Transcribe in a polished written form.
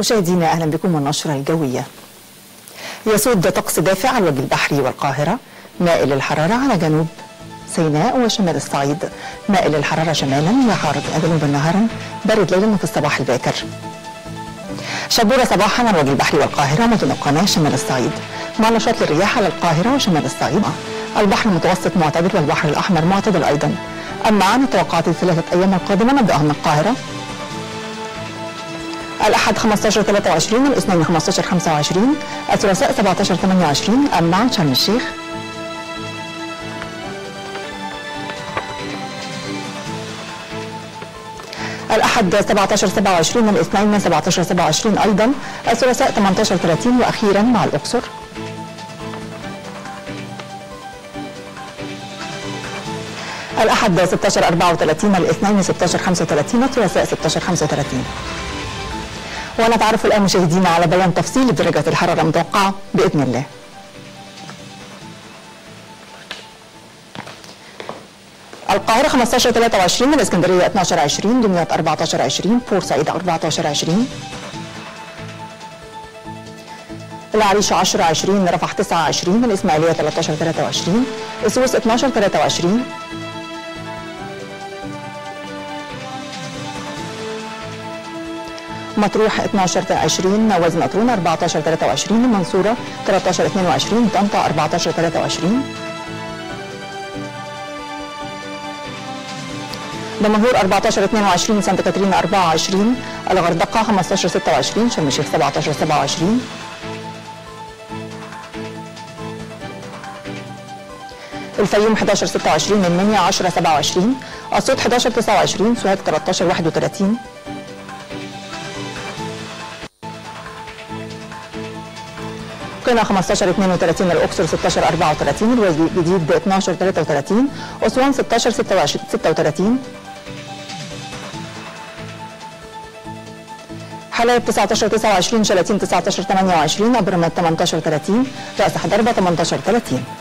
مشاهدينا أهلا بكم. والنشرة الجوية: يسود طقس دافع على وجه البحر والقاهرة، مائل الحرارة على جنوب سيناء وشمال الصعيد، مائل الحرارة شمالا وحارة جنوبا نهارا، بارد ليلا وفي الصباح الباكر. شبورة صباحا على وجه البحر والقاهرة، متنقمة شمال الصعيد، مع نشاط للرياح على القاهرة وشمال الصعيد. البحر المتوسط معتدل والبحر الأحمر معتدل أيضا. أما عن التوقعات ال3 أيام القادمة، نبدأها من القاهرة: الأحد 15-23، الاثنين 15-25، الثلاثاء 17-28. أما عن شرم الشيخ، الأحد 17-27، الاثنين 17-27 أيضا، الثلاثاء 18-30، وأخيرا مع الأقصر الأحد 16-34، الاثنين 16-35، الثلاثاء 16-35. ونتعرف الآن مشاهدينا على بيان تفصيلي بدرجات الحرارة المتوقعة بإذن الله. القاهرة 15-23، الإسكندرية 12-20، دمياط 14-20، بورسعيد 14-20، العريش 10-20، رفح 9-20، الإسماعيلية 13-23، السويس 12-23، مطروح 12-20، وزن مطرون 14-23، المنصورة 13-22، طنطا 14-23، دمنهور 14-22، سانت كاترين 24، الغردقة 15-26، شرم الشيخ 17-27، الفيوم 11-26، المنيا 10-27، أسيوط 11-29، سوهاج 13-31، قنا 15-32، الأقصر 16-34، الوادي الجديد 12-33، أسوان 16-36، حلايب 19-29، شلاتين 19-28، أبرميد 18-30، رأس حضربة 18-30.